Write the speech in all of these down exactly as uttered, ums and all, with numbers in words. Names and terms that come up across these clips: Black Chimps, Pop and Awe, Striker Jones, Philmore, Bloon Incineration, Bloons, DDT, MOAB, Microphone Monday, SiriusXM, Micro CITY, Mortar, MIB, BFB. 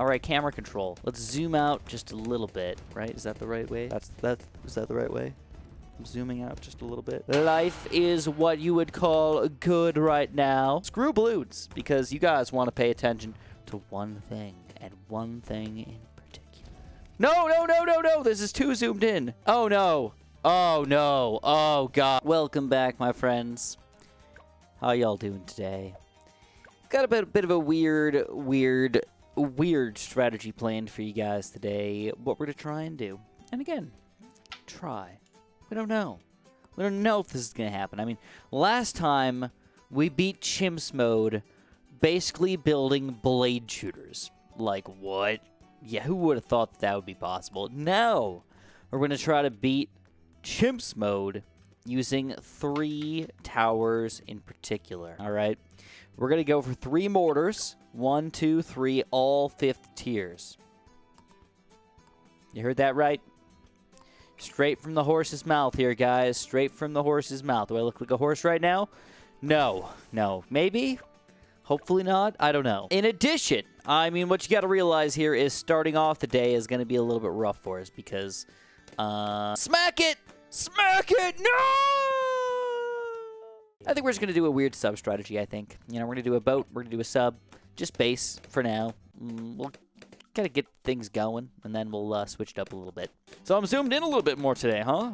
All right, camera control. Let's zoom out just a little bit, right? Is that the right way? That's that. Is that the right way? I'm zooming out just a little bit. Life is what you would call good right now. Screw Bloons, because you guys want to pay attention to one thing, and one thing in particular. No, no, no, no, no! This is too zoomed in. Oh, no. Oh, no. Oh, God. Welcome back, my friends. How y'all doing today? Got a bit, bit of a weird, weird, weird strategy planned for you guys today. What we're going to try and do. And again, try. We don't know. We don't know if this is going to happen. I mean, last time we beat Chimps mode basically building blade shooters. Like, what? Yeah, who would have thought that, that would be possible? Now, we're going to try to beat Chimps mode using three towers in particular. All right. We're going to go for three mortars. One, two, three, all fifth tiers. You heard that right? Straight from the horse's mouth here, guys. Straight from the horse's mouth. Do I look like a horse right now? No. No. Maybe? Hopefully not. I don't know. In addition, I mean, what you got to realize here is starting off the day is going to be a little bit rough for us because... Uh, smack it! Smack it! No! I think we're just going to do a weird sub strategy, I think. You know, we're going to do a boat. We're going to do a sub. Just base for now. We'll... Gotta get things going, and then we'll uh, switch it up a little bit. So I'm zoomed in a little bit more today, huh?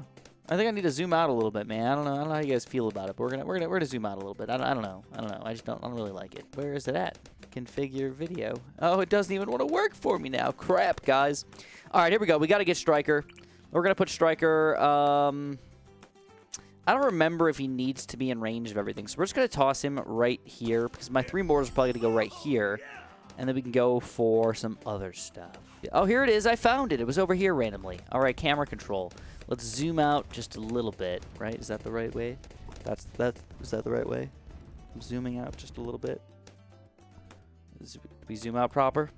I think I need to zoom out a little bit, man. I don't know. I don't know how you guys feel about it, but we're gonna we're gonna we're gonna zoom out a little bit. I don't, I don't know. I don't know. I just don't. I don't really like it. Where is it at? Configure video. Oh, it doesn't even want to work for me now. Crap, guys. All right, here we go. We gotta get Striker. We're gonna put Striker. Um, I don't remember if he needs to be in range of everything, so we're just gonna toss him right here because my three mortars are probably gonna go right here. And then we can go for some other stuff. Oh, here it is. I found it. It was over here randomly. All right, camera control. Let's zoom out just a little bit, right? Is that the right way? That's that. Is that the right way? I'm zooming out just a little bit. Did we zoom out proper?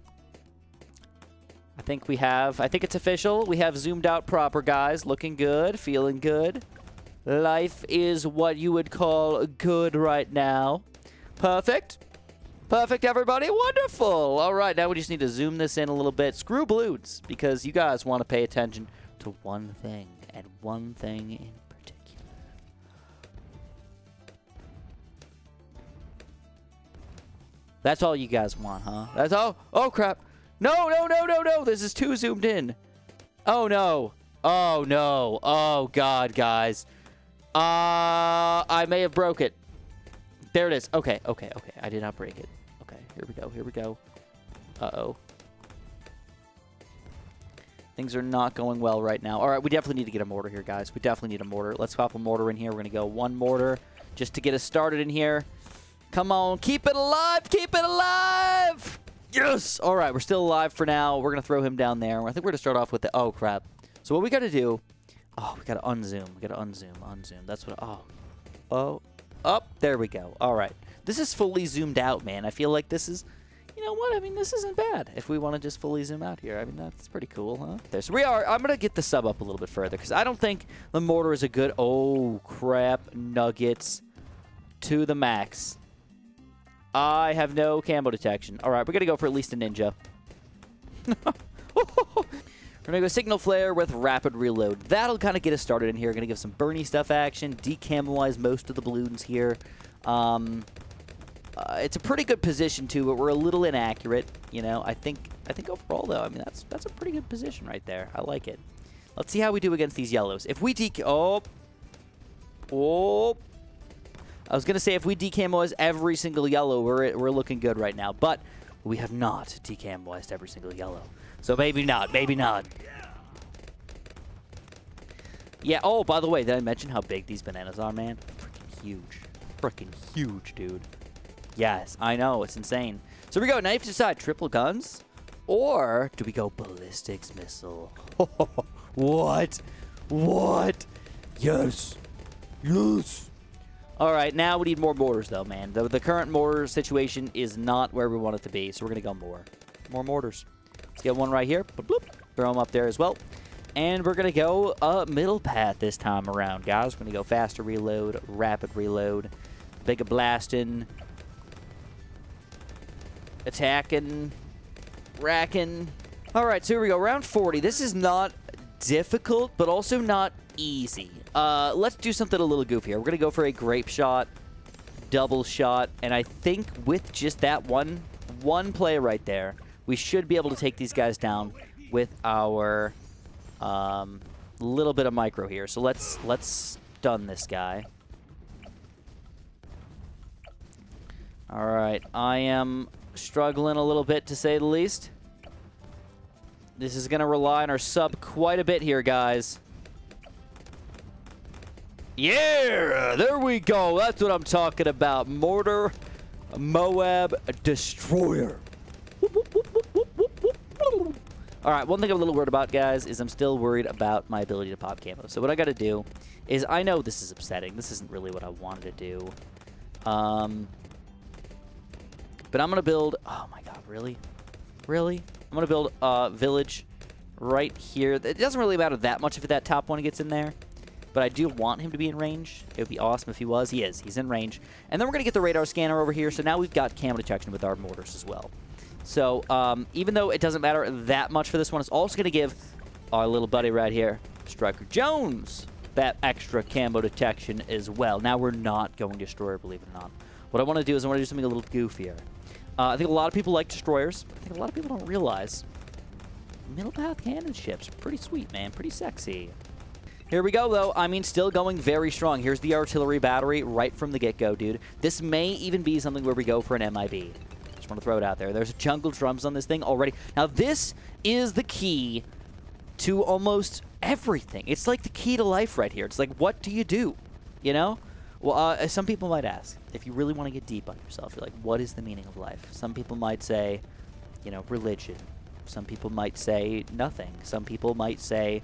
I think we have. I think it's official. We have zoomed out proper, guys. Looking good. Feeling good. Life is what you would call good right now. Perfect. Perfect, everybody. Wonderful. All right, now we just need to zoom this in a little bit. Screw Bloons, because you guys want to pay attention to one thing, and one thing in particular. That's all you guys want, huh? That's all? Oh, crap. No, no, no, no, no. This is too zoomed in. Oh, no. Oh, no. Oh, God, guys. Uh, I may have broke it. There it is. Okay, okay, okay. I did not break it. Okay, here we go, here we go. Uh-oh. Things are not going well right now. All right, we definitely need to get a mortar here, guys. We definitely need a mortar. Let's pop a mortar in here. We're going to go one mortar just to get us started in here. Come on, keep it alive, keep it alive! Yes! All right, we're still alive for now. We're going to throw him down there. I think we're going to start off with the... Oh, crap. So what we got to do... Oh, we got to unzoom. We got to unzoom, unzoom. That's what... Oh. Oh. Up, there we go. All right. This is fully zoomed out, man. I feel like this is, you know what? I mean, this isn't bad if we want to just fully zoom out here. I mean, that's pretty cool, huh? There, so we are, I'm going to get the sub up a little bit further because I don't think the mortar is a good, oh, crap, nuggets to the max. I have no camo detection. All right, we're going to go for at least a ninja. We're going to go Signal Flare with Rapid Reload. That'll kind of get us started in here. Going to give some Bernie stuff action, decamelize most of the Bloons here. Um, uh, it's a pretty good position, too, but we're a little inaccurate. You know, I think I think overall, though, I mean, that's that's a pretty good position right there. I like it. Let's see how we do against these yellows. If we dec... Oh. Oh. I was going to say if we decamelize every single yellow, we're, we're looking good right now, but... We have not decamized every single yellow. So maybe not, maybe not. Yeah, oh, by the way, did I mention how big these bananas are, man? Freaking huge. Freaking huge, dude. Yes, I know, it's insane. So we go, now you have to decide, triple guns? Or do we go ballistics missile? What? What? Yes. Yes. All right, now we need more mortars, though, man. The, the current mortar situation is not where we want it to be, so we're going to go more. More mortars. Let's get one right here. Bloop, bloop. Throw them up there as well. And we're going to go uh, middle path this time around, guys. We're going to go faster reload, rapid reload, bigger blasting, attacking, Racking. Alright, so here we go. round forty. This is not difficult, but also not easy. Uh, let's do something a little goofy here. We're going to go for a grape shot, double shot, and I think with just that one, one play right there, we should be able to take these guys down with our um, little bit of micro here. So let's, let's stun this guy. Alright, I am struggling a little bit to say the least. This is going to rely on our sub quite a bit here, guys. Yeah! There we go! That's what I'm talking about. Mortar, MOAB, Destroyer. Alright, one thing I'm a little worried about, guys, is I'm still worried about my ability to pop camo. So what I got to do is, I know this is upsetting. This isn't really what I wanted to do. Um... But I'm going to build... Oh my god, really? Really? I'm going to build a village right here. It doesn't really matter that much if that top one gets in there. But I do want him to be in range. It would be awesome if he was. He is. He's in range. And then we're going to get the radar scanner over here. So now we've got camo detection with our mortars as well. So um, even though it doesn't matter that much for this one, it's also going to give our little buddy right here, Striker Jones, that extra camo detection as well. Now we're not going Destroyer, believe it or not. What I want to do is I want to do something a little goofier. Uh, I think a lot of people like Destroyers. I think a lot of people don't realize middle path cannon ships. Pretty sweet, man. Pretty sexy. Here we go, though. I mean, still going very strong. Here's the artillery battery right from the get-go, dude. This may even be something where we go for an M I B. Just want to throw it out there. There's jungle drums on this thing already. Now, this is the key to almost everything. It's like the key to life right here. It's like, what do you do? You know? Well, uh, some people might ask, if you really want to get deep on yourself, you're like, what is the meaning of life? Some people might say, you know, religion. Some people might say nothing. Some people might say,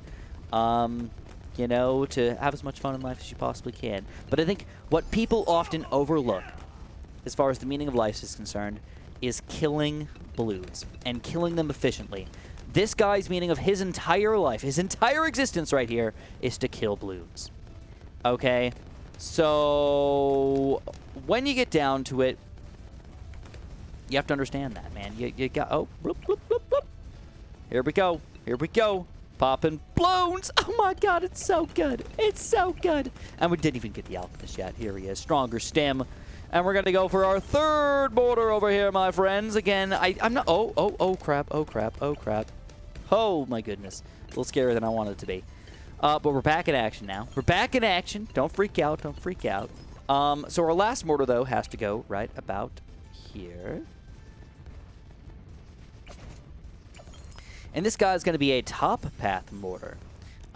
um, you know, to have as much fun in life as you possibly can. But I think what people often overlook, as far as the meaning of life is concerned, is killing Bloons and killing them efficiently. This guy's meaning of his entire life, his entire existence right here, is to kill Bloons. Okay? So, when you get down to it, you have to understand that, man. You, you got... Oh, bloop, bloop, bloop, bloop. Here we go. Here we go. Popping Bloons. Oh, my God. It's so good. It's so good. And we didn't even get the alchemist yet. Here he is. Stronger stem. And we're going to go for our third border over here, my friends. Again, I, I'm not... Oh, oh, oh, crap. Oh, crap. Oh, crap. Oh, my goodness. A little scarier than I wanted it to be. Uh, but we're back in action now. We're back in action. Don't freak out. Don't freak out. Um, so our last mortar, though, has to go right about here. And this guy's going to be a top path mortar.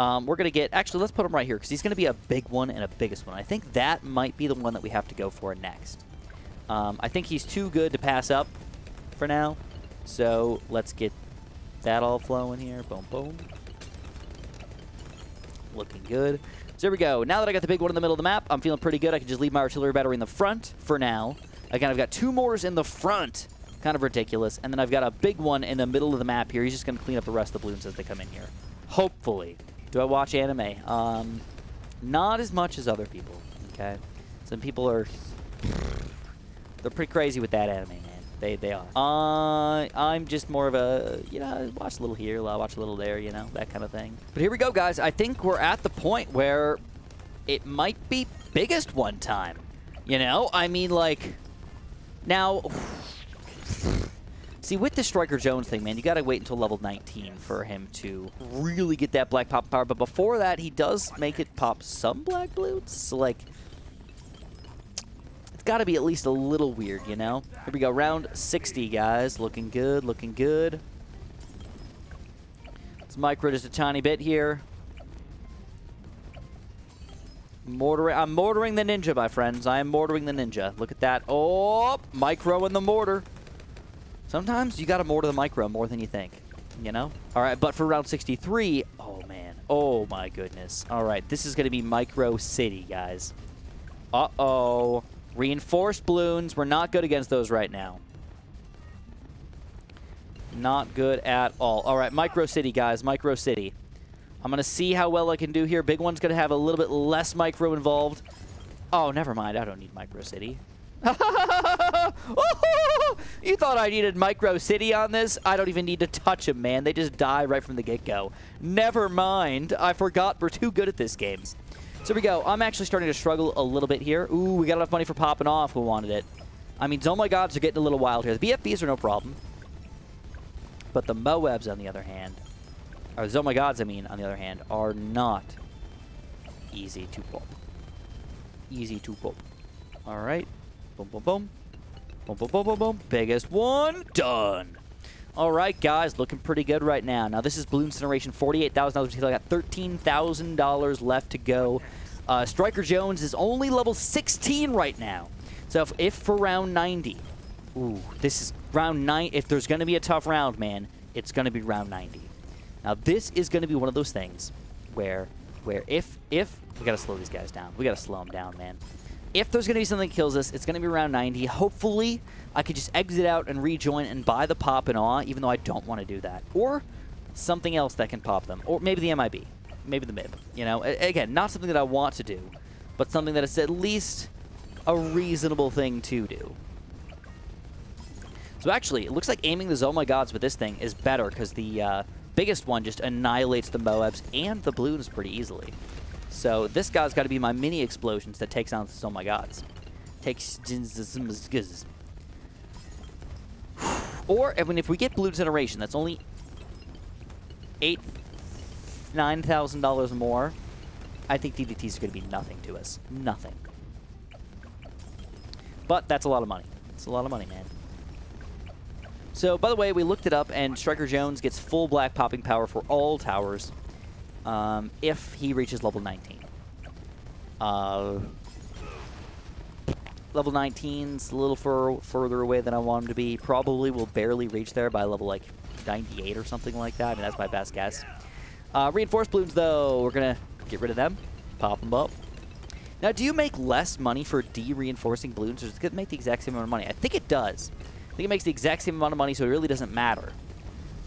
Um, we're going to get... Actually, let's put him right here, because he's going to be a big one and a biggest one. I think that might be the one that we have to go for next. Um, I think he's too good to pass up for now. So let's get that all flowing here. Boom, boom. Looking good. So here we go. Now that I got the big one in the middle of the map, I'm feeling pretty good. I can just leave my artillery battery in the front for now. Again, I've got two mortars in the front. Kind of ridiculous. And then I've got a big one in the middle of the map here. He's just going to clean up the rest of the Bloons as they come in here. Hopefully. Do I watch anime? Um, not as much as other people. Okay. Some people are... They're pretty crazy with that anime, man. They, they are. Uh, I'm just more of a, you know, watch a little here, watch a little there, you know, that kind of thing. But here we go, guys. I think we're at the point where it might be biggest one time. You know? I mean, like, now... See, with the Striker Jones thing, man, you got to wait until level nineteen for him to really get that black pop power. But before that, he does make it pop some black Bloons. So, like... Gotta be at least a little weird, you know? Here we go, round sixty, guys. Looking good, looking good. Let's micro just a tiny bit here. Mortaring, I'm mortaring the ninja, my friends. I am mortaring the ninja. Look at that. Oh, micro in the mortar. Sometimes you gotta mortar the micro more than you think, you know? All right, but for round sixty-three, oh man, oh my goodness. All right, this is gonna be micro city, guys. Uh-oh. Reinforced Bloons. We're not good against those right now. Not good at all. All right, Micro City, guys. Micro City. I'm going to see how well I can do here. Big one's going to have a little bit less micro involved. Oh, never mind. I don't need Micro City. Oh, you thought I needed Micro City on this? I don't even need to touch them, man. They just die right from the get-go. Never mind. I forgot we're too good at this game. So we go. I'm actually starting to struggle a little bit here. Ooh, we got enough money for popping off. We wanted it. I mean, Zomai Gods are getting a little wild here. The B F Bs are no problem. But the M O A Bs, on the other hand, or the Zomai Gods, I mean, on the other hand, are not easy to pop. Easy to pop. All right. Boom, boom, boom. Boom, boom, boom, boom, boom. Biggest one. Done. All right, guys. Looking pretty good right now. Now, this is Bloon Incineration. forty-eight thousand dollars until I got thirteen thousand dollars left to go. Uh, Striker Jones is only level sixteen right now. So if, if for round ninety, ooh, this is round nine. If there's going to be a tough round, man, it's going to be round ninety. Now this is going to be one of those things where, where if if we got to slow these guys down, we got to slow them down, man. If there's going to be something that kills us, it's going to be round ninety. Hopefully, I could just exit out and rejoin and buy the Pop and Awe, even though I don't want to do that, or something else that can pop them, or maybe the M I B, maybe the M I B. You know, again, not something that I want to do, but something that is at least a reasonable thing to do. So actually, it looks like aiming the Zomai Gods with this thing is better because the uh, biggest one just annihilates the M O A Bs and the Bloons pretty easily. So this guy's got to be my mini explosions that takes out the Zomai Gods. Takes... Or, I mean, if we get Bloon Incineration, that's only eight, nine thousand dollars more. I think D D Ts are going to be nothing to us. Nothing. But that's a lot of money. It's a lot of money, man. So, by the way, we looked it up, and Striker Jones gets full black popping power for all towers um, if he reaches level nineteen. Uh, level nineteen's a little fur further away than I want him to be. Probably will barely reach there by level, like, ninety-eight or something like that. I mean, that's my best guess. Uh, reinforced Bloons, though, we're going to get rid of them, pop them up. Now, do you make less money for de-reinforcing Bloons, or does it make the exact same amount of money? I think it does. I think it makes the exact same amount of money, so it really doesn't matter.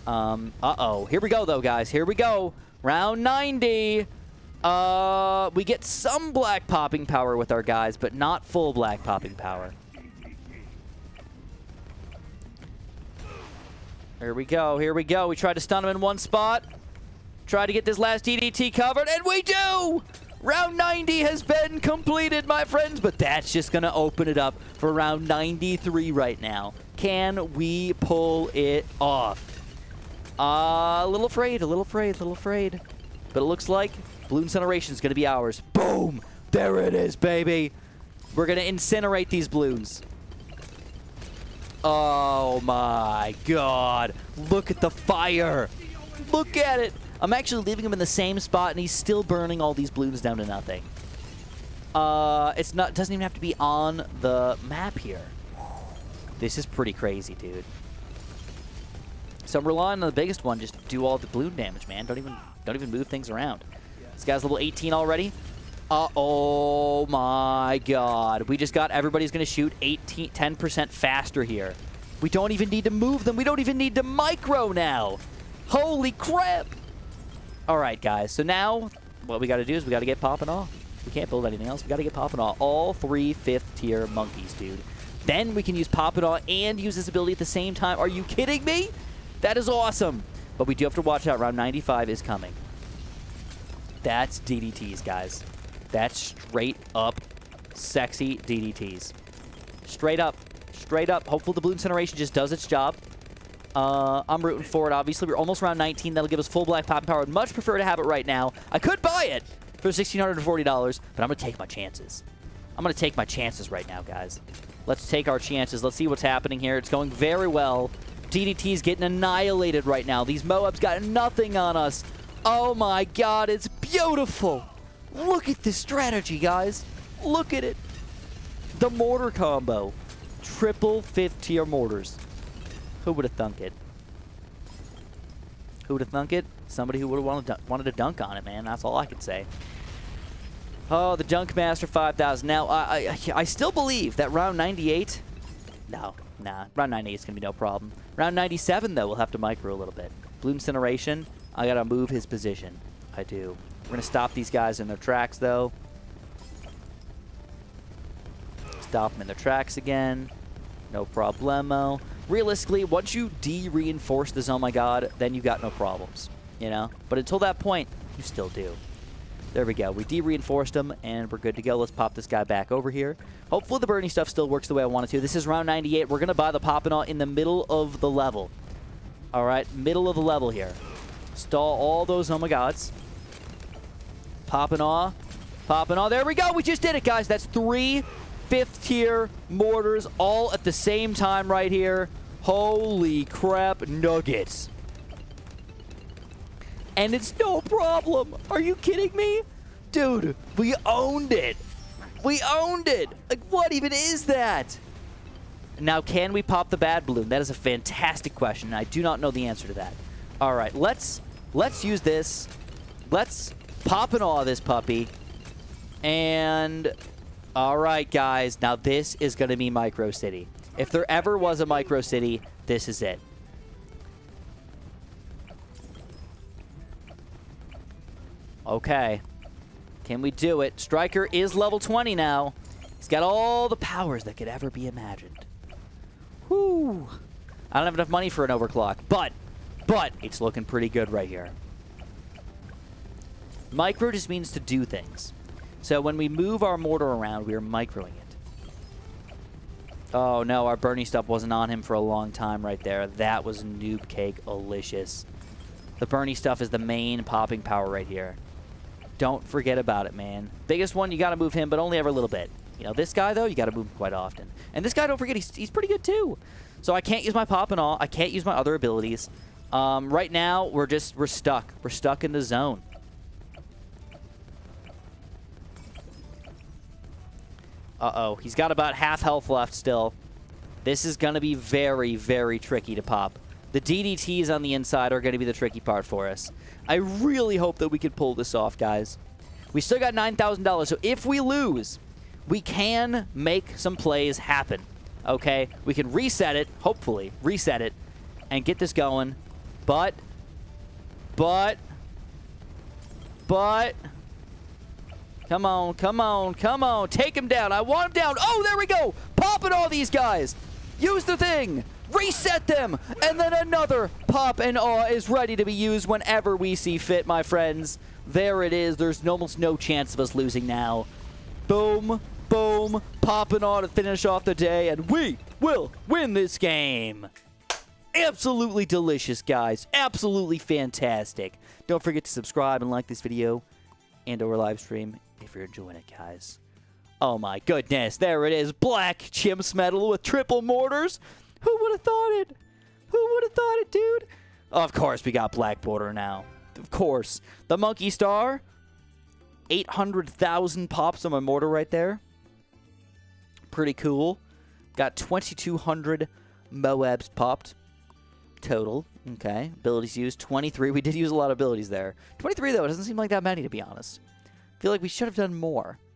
Um, uh-oh. Here we go, though, guys. Here we go. Round ninety. Uh, we get some black popping power with our guys, but not full black popping power. Here we go. Here we go. We tried to stun them in one spot. Tried to get this last D D T covered, and we do! Round ninety has been completed, my friends, but that's just going to open it up for round ninety-three right now. Can we pull it off? Uh, a little afraid, a little afraid, a little afraid. But it looks like Bloon Incineration is going to be ours. Boom! There it is, baby! We're going to incinerate these Bloons. Oh my god. Look at the fire. Look at it. I'm actually leaving him in the same spot, and he's still burning all these Bloons down to nothing. Uh, it's not doesn't even have to be on the map here. This is pretty crazy, dude. So I'm relying on the biggest one. Just do all the Bloon damage, man. Don't even don't even move things around. This guy's level eighteen already. Uh oh my god! We just got everybody's gonna shoot eighteen, ten percent faster here. We don't even need to move them. We don't even need to micro now. Holy crap! All right, guys, so now what we got to do is we got to get Pop and Awe. We can't build anything else. We got to get Pop and Awe. All three fifth-tier monkeys, dude. Then we can use Pop and Awe and use this ability at the same time. Are you kidding me? That is awesome. But we do have to watch out. Round ninety-five is coming. That's D D Ts, guys. That's straight-up sexy D D Ts. Straight up. Straight up. Hopefully the Bloon Incineration just does its job. Uh, I'm rooting for it, obviously. We're almost round nineteen. That'll give us full black popping power. I'd much prefer to have it right now. I could buy it for one thousand six hundred forty dollars, but I'm going to take my chances. I'm going to take my chances right now, guys. Let's take our chances. Let's see what's happening here. It's going very well. D D T's getting annihilated right now. These M O A Bs got nothing on us. Oh, my God. It's beautiful. Look at this strategy, guys. Look at it. The mortar combo. Triple fifth-tier mortars. Who would have thunk it? Who would have thunk it? Somebody who would have wanted, wanted to dunk on it, man. That's all I could say. Oh, the Dunk Master five thousand. Now, I, I, I still believe that round ninety-eight... No, nah. Round ninety-eight is going to be no problem. Round ninety-seven, though, we'll have to micro a little bit. Bloon Incineration, I got to move his position. I do. We're going to stop these guys in their tracks, though. Stop them in their tracks again. no problemo. Realistically, once you de-reinforce the Zomai God, then you got no problems, you know? But until that point, you still do. There we go. We de-reinforced him, and we're good to go. Let's pop this guy back over here. Hopefully the burning stuff still works the way I want it to. This is round ninety-eight. We're going to buy the Pop and Awe in the middle of the level. All right, middle of the level here. Stall all those Zomai Gods. Pop and Awe. Pop and Awe. There we go. We just did it, guys. That's three fifth-tier mortars all at the same time right here. Holy crap, nuggets. And it's no problem. Are you kidding me? Dude, we owned it. We owned it. Like, what even is that? Now, can we pop the bad balloon? That is a fantastic question. I do not know the answer to that. All right, let's let's use this. Let's pop and awe this puppy. And all right, guys. Now, this is going to be Micro City. If there ever was a Micro City, this is it. Okay. Can we do it? Striker is level twenty now. He's got all the powers that could ever be imagined. Whoo! I don't have enough money for an overclock, but, but, it's looking pretty good right here. Micro just means to do things. So when we move our mortar around, we are microing it. Oh no, our Bernie stuff wasn't on him for a long time right there. That was noob cake alicious. The Bernie stuff is the main popping power right here. Don't forget about it, man. Biggest one, you got to move him, but only ever a little bit. You know, this guy, though, you got to move him quite often. And this guy, don't forget, he's, he's pretty good, too. So I can't use my Pop and Awe. I can't use my other abilities. Um, right now, we're just, we're stuck. We're stuck in the zone. Uh-oh. He's got about half health left still. This is going to be very, very tricky to pop. The D D Ts on the inside are going to be the tricky part for us. I really hope that we can pull this off, guys. We still got nine thousand dollars, so if we lose, we can make some plays happen, okay? We can reset it, hopefully, reset it, and get this going. But, but, but, come on, come on, come on. Take him down. I want him down. Oh, there we go. Popping all these guys. Use the thing. Reset them, and then another Pop and Awe is ready to be used whenever we see fit, my friends. There it is. There's almost no chance of us losing now. Boom, boom, Pop and Awe to finish off the day, and we will win this game. Absolutely delicious, guys. Absolutely fantastic. Don't forget to subscribe and like this video and or live stream if you're enjoying it, guys. Oh, my goodness. There it is. Black Chimps medal with triple mortars. Who would have thought it? Who would have thought it, dude? Of course, we got Black Border now. Of course. The Monkey Star. eight hundred thousand pops on my mortar right there. Pretty cool. Got twenty-two hundred M O A Bs popped. Total. Okay. Abilities used. twenty-three. We did use a lot of abilities there. twenty-three, though. It doesn't seem like that many, to be honest. I feel like we should have done more.